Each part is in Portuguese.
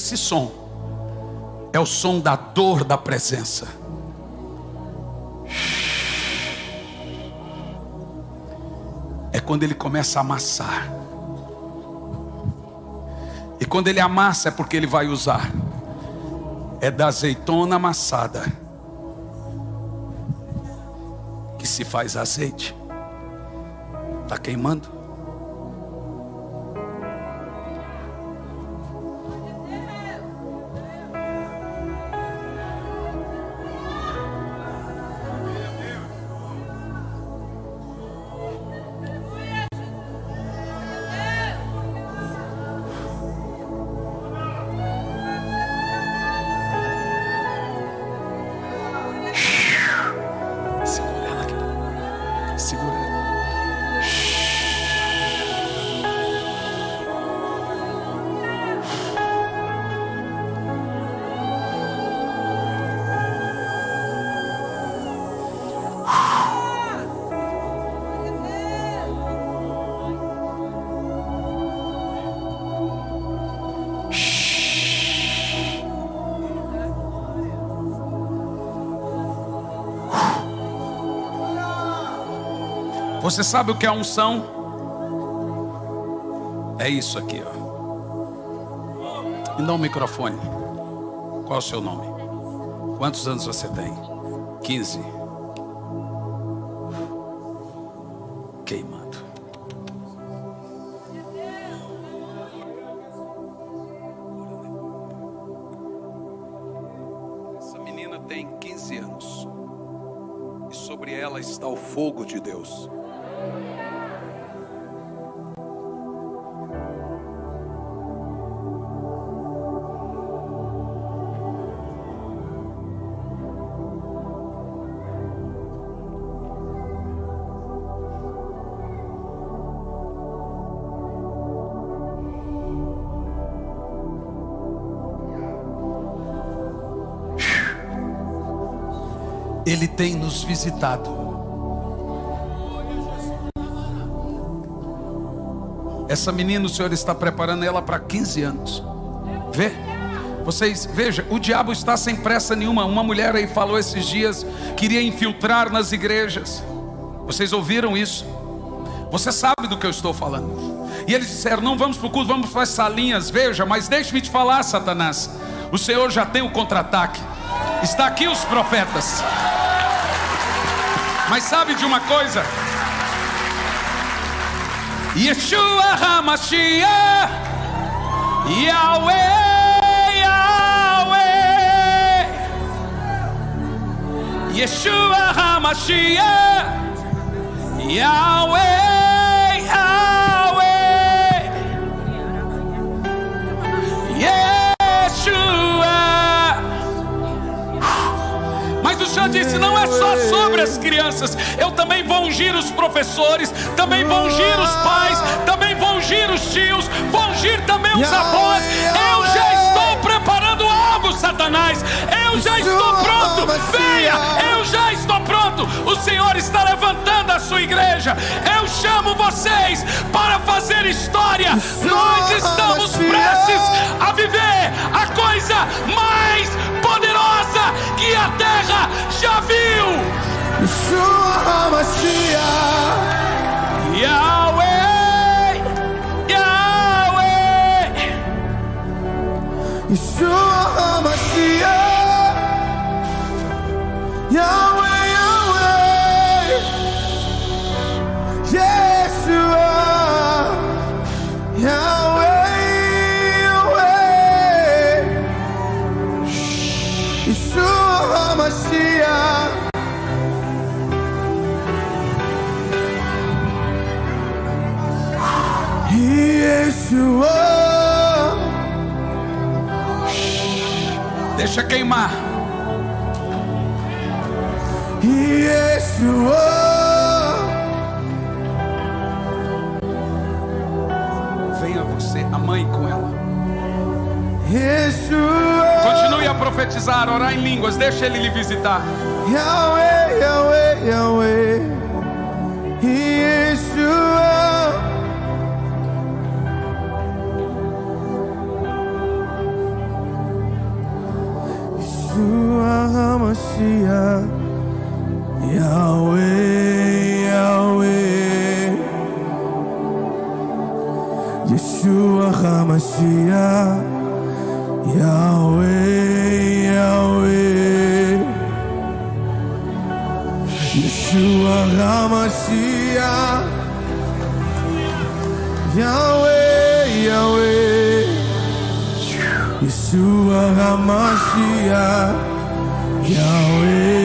esse som é o som da dor da presença. É quando ele começa a amassar. E quando ele amassa é porque ele vai usar. É da azeitona amassada que se faz azeite. Está queimando? Você sabe o que é unção? É isso aqui, ó. Me dá um microfone. Qual é o seu nome? Quantos anos você tem? 15. Queimando. Essa menina tem 15 anos. E sobre ela está o fogo de Deus. Ele tem nos visitado. Essa menina, o Senhor está preparando ela para 15 anos. Vê? Vocês, veja, o diabo está sem pressa nenhuma. Uma mulher aí falou esses dias, queria infiltrar nas igrejas. Vocês ouviram isso? Você sabe do que eu estou falando. E eles disseram, não vamos para o culto, vamos para as salinhas. Veja, mas deixe-me te falar, Satanás. O Senhor já tem o contra-ataque. Está aqui os profetas. Mas sabe de uma coisa? Yeshua Hamashiach, Yahweh, Yahweh. Yeshua Hamashiach, Yahweh, Yahweh. Yeshua. Mas o Senhor disse, não é só sobre as crianças. Eu também vou ungir os professores, também vou ungir os pais, também vou ungir os tios, vou ungir também os avós. Eu já estou preparando algo, Satanás. Eu já estou pronto. Venha, eu já estou pronto. O Senhor está levantando a sua igreja. Eu chamo vocês para fazer história. Nós estamos prestes a viver a coisa mais poderosa que a terra já viu. Yeshua Hamashiach, Yahweh, Yahweh. Yeshua Hamashiach, Yahweh, Yahweh. Yeshua, Yahweh. Deixa queimar. Venha você, a mãe com ela. Continue a profetizar, orar em línguas. Deixa ele lhe visitar. Yahweh, Yahweh, Yahweh. Yeshua. Yahweh, Yahweh, Yeshua Hamashiach, Yahweh, Yahweh, Yeshua Hamashiach, Yahweh, Yahweh, Yeshua Hamashiach, Yahweh.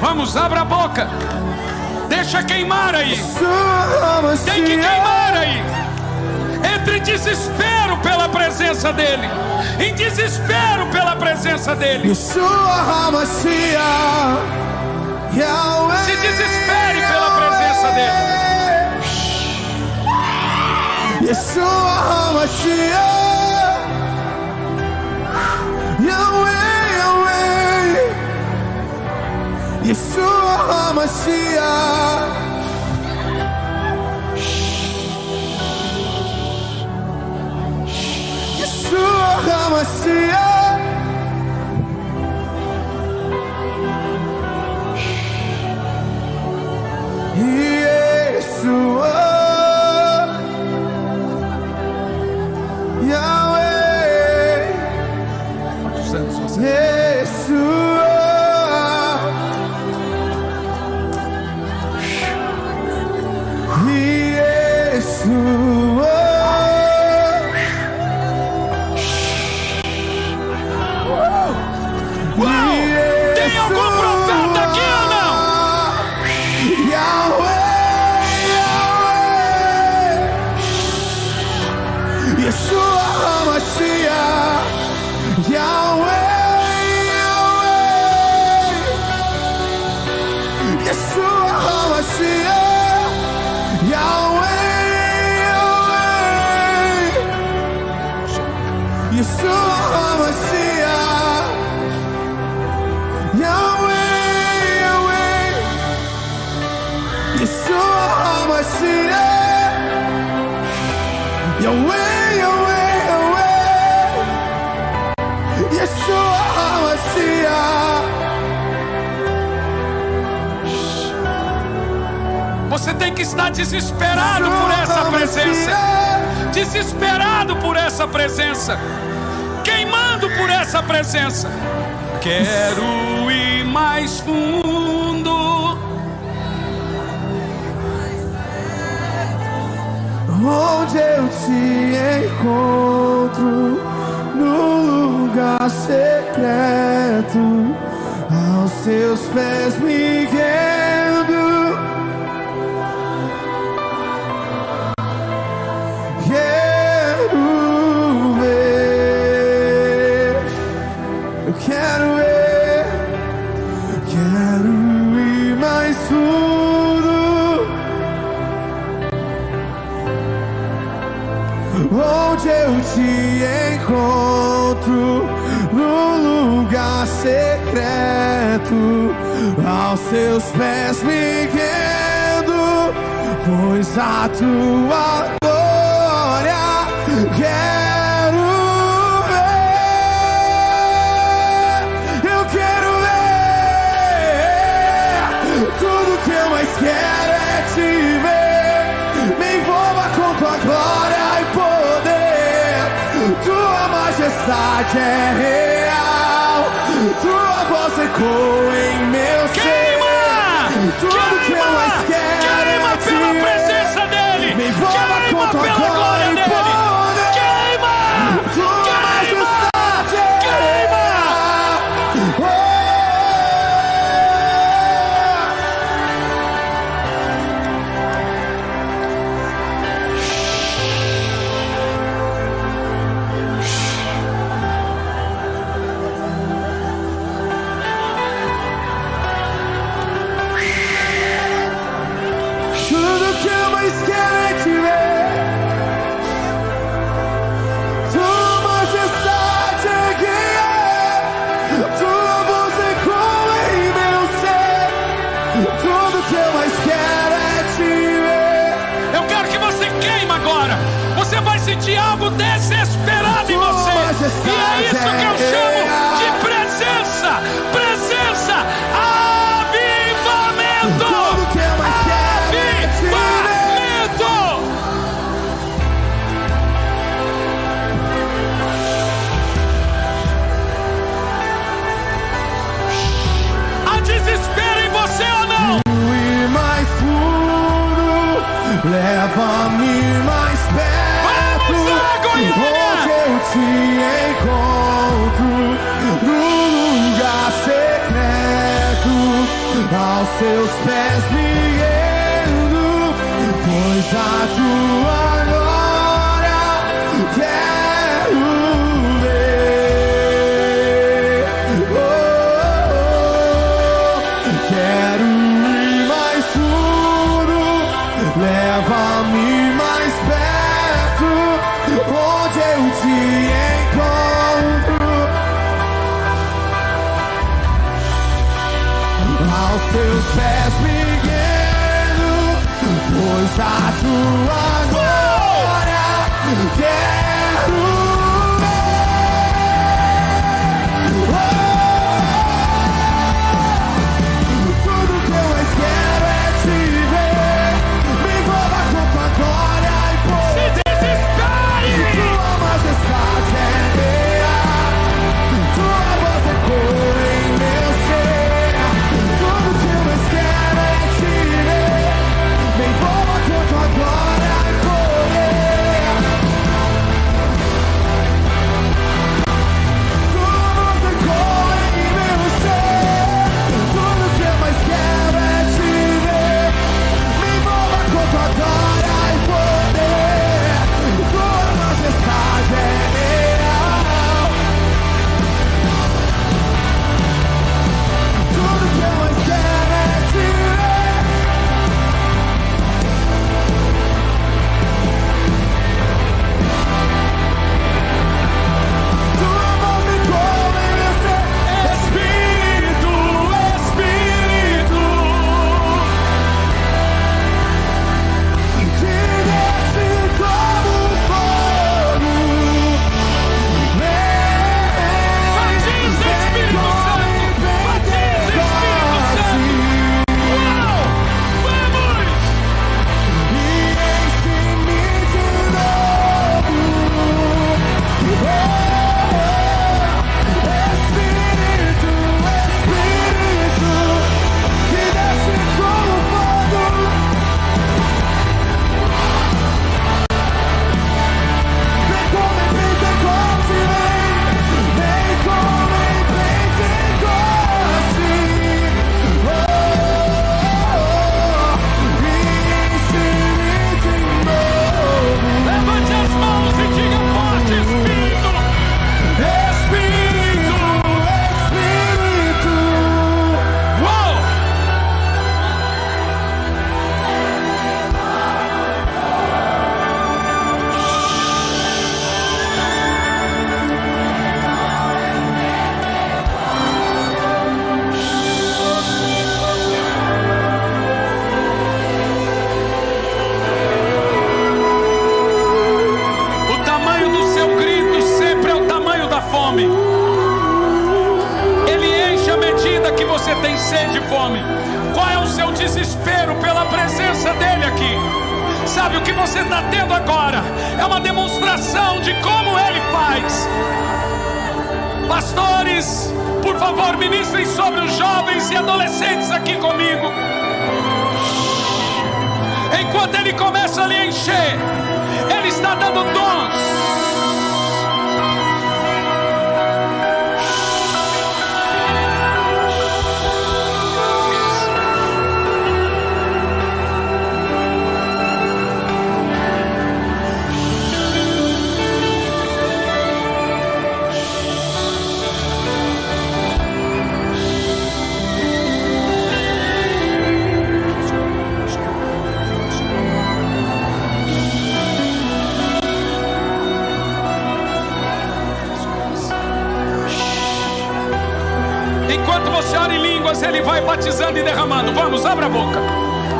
Vamos, abra a boca. Deixa queimar aí. Tem que queimar aí. Entre em desespero pela presença dele. Em desespero pela presença dele. Se desespere pela presença dele. Yeshua Hamashiach. Yeshua Hamashiach, Yeshua Hamashiach, Yeshua, Yahweh, Yeshua. Você tem que estar desesperado por essa presença, desesperado por essa presença, queimando por essa presença. Quero ir mais fundo, onde eu te encontro, no lugar secreto, aos seus pés me guiando. Quero ir mais fundo, onde eu te encontro, no lugar secreto, aos seus pés me guiando, pois a tua glória quero. É real, tua voz ecoa em meu ser. Tudo que eu mais quero. Queima pela presença dele. Queima pela glória dele. Queima, queima, existe algo desesperado em você, e é isso que eu chamo de presença, presença, avivamento, avivamento. Há desespero em você ou não? Fui mais fundo, leva-me mais perto. Vamos lá, Goiânia! Te encontro no lugar secreto, aos seus pés me rendo, pois a tua glória quero ver. Oh, oh, oh. Quero ir mais fundo, leva-me mais perto, onde eu te teus pés pequenos, pois a tua glória quero ver. Oh, tudo que eu mais quero é te ver. Me envolva com tua glória e poder. Se desespere! Tua majestade é minha, tua voz é cor.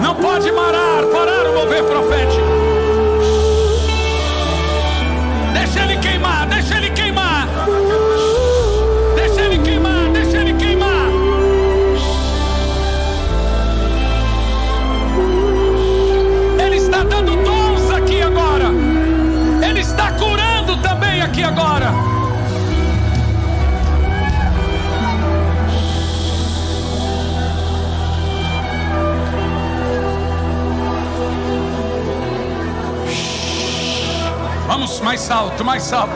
Não pode parar o mover profético. Vamos mais alto, mais alto.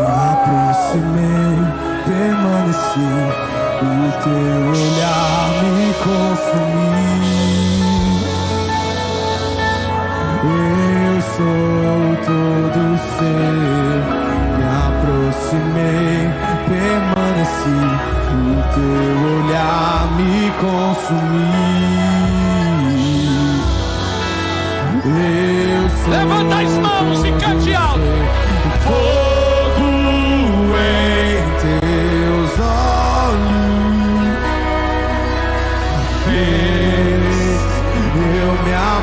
Aproximei, permaneci, o teu olhar me consumiu. Eu sou todo ser, me aproximei, permaneci, o teu olhar me consumiu. Eu sou. Levanta as mãos e cante alto.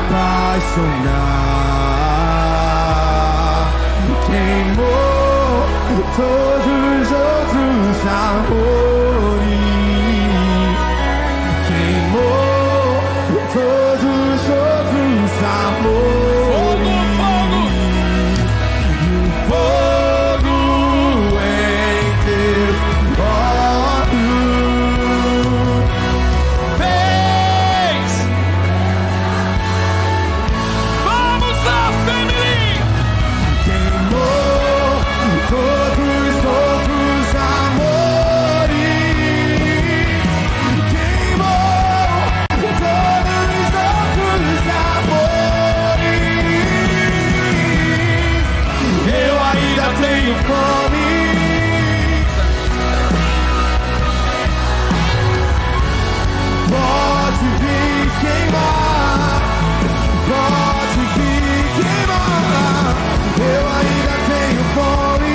Apaixonar queimou todos os outros amores, queimou todos os outros amores, e o fogo em teus olhos fez. Eu ainda tenho fome.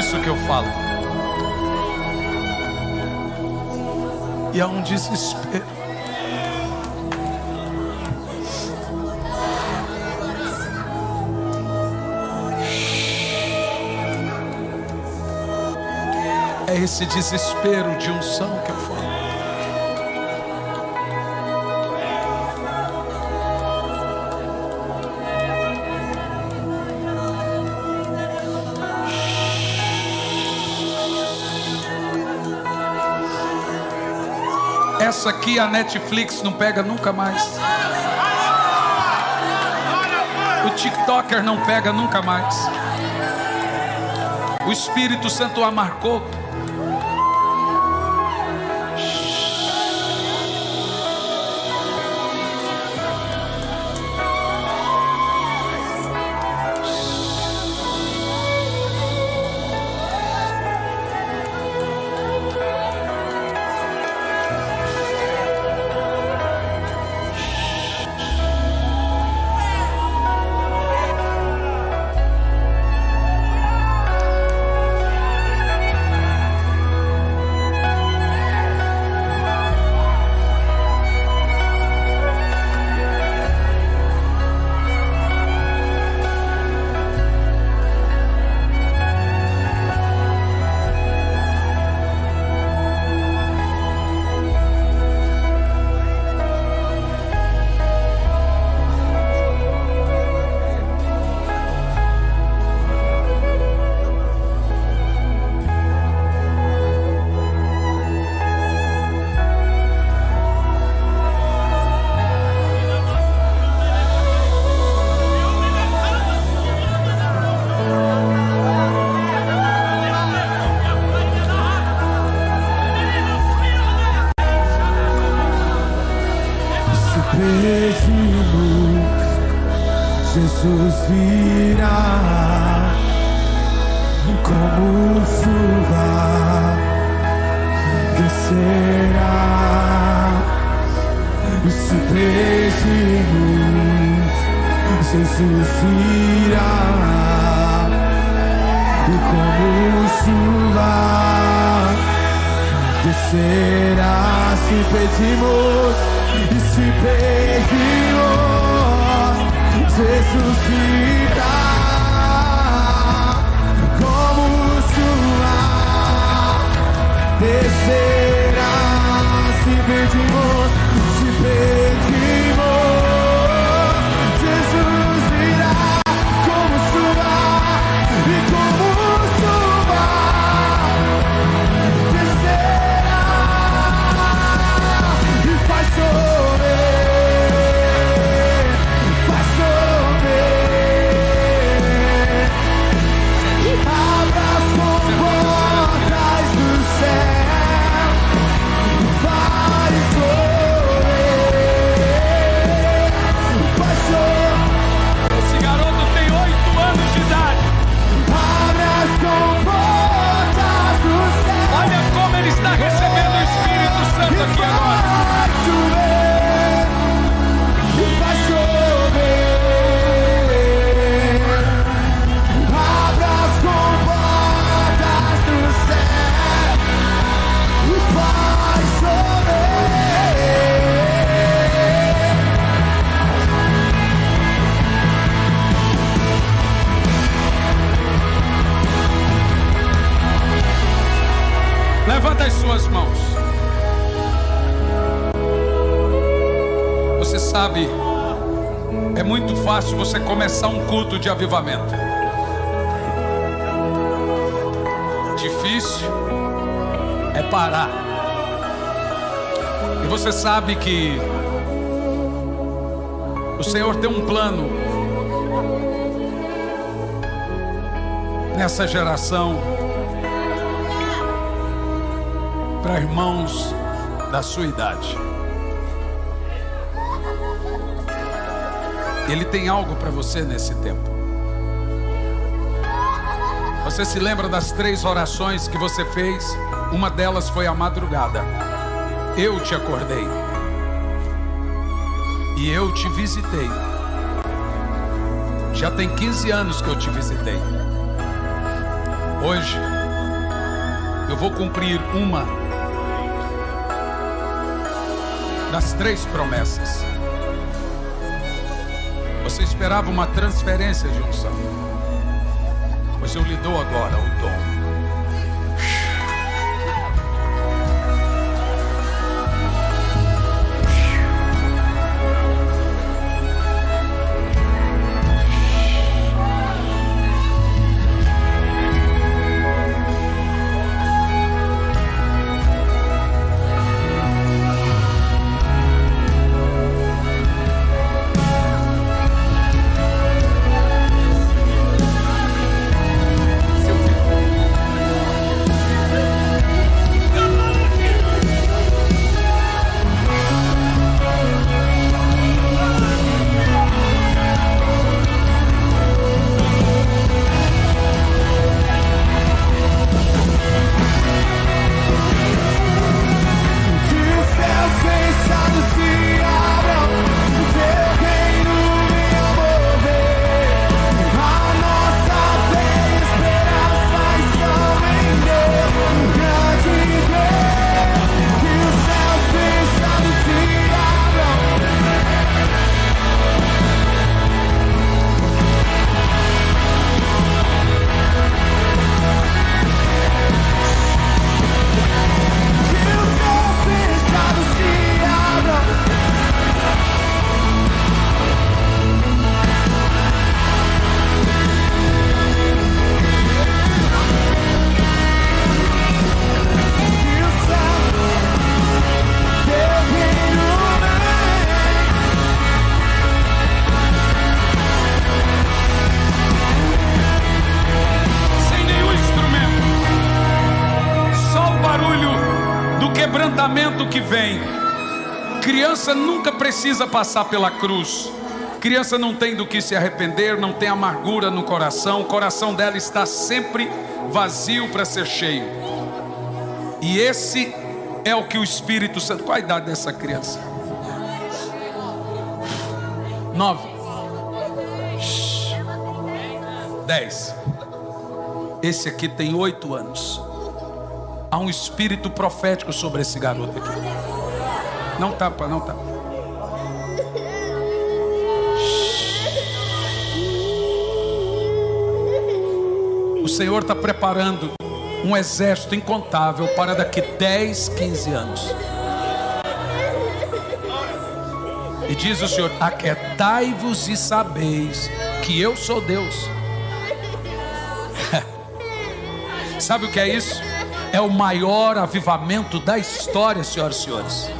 isso que eu falo. E há um desespero. É esse desespero de unção que eu falo. Essa aqui a Netflix não pega nunca mais. O TikToker não pega nunca mais. O Espírito Santo a marcou. Você começar um culto de avivamento. Difícil é parar. E você sabe que o Senhor tem um plano nessa geração para irmãos da sua idade. Ele tem algo para você nesse tempo. Você se lembra das 3 orações que você fez? Uma delas foi à madrugada. Eu te acordei. E eu te visitei. Já tem 15 anos que eu te visitei. Hoje eu vou cumprir uma das 3 promessas. Você esperava uma transferência de unção, pois eu lhe dou agora o dom. Criança nunca precisa passar pela cruz. Criança não tem do que se arrepender, não tem amargura no coração. O coração dela está sempre vazio para ser cheio. E esse é o que o Espírito Santo... Qual a idade dessa criança? 9. 10. Esse aqui tem 8 anos. Há um espírito profético sobre esse garoto aqui. Não tapa, não tapa. O Senhor está preparando um exército incontável para daqui 10, 15 anos. E diz o Senhor: aquietai-vos e sabeis que eu sou Deus. Sabe o que é isso? É o maior avivamento da história, senhoras e senhores.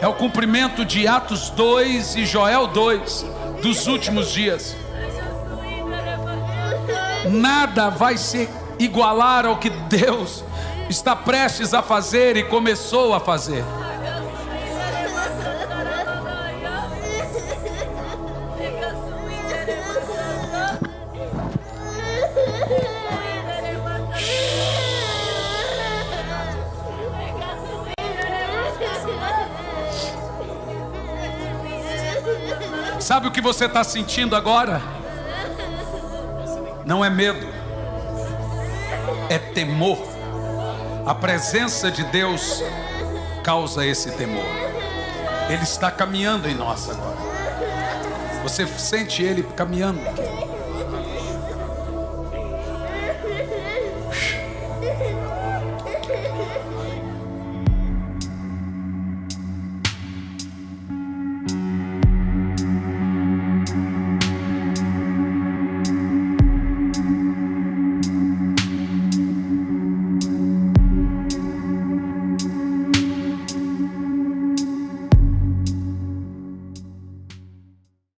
É o cumprimento de Atos 2 e Joel 2 dos últimos dias. Nada vai se igualar ao que Deus está prestes a fazer e começou a fazer. Sabe o que você está sentindo agora? Não é medo, é temor. A presença de Deus causa esse temor. Ele está caminhando em nós agora. Você sente Ele caminhando aqui.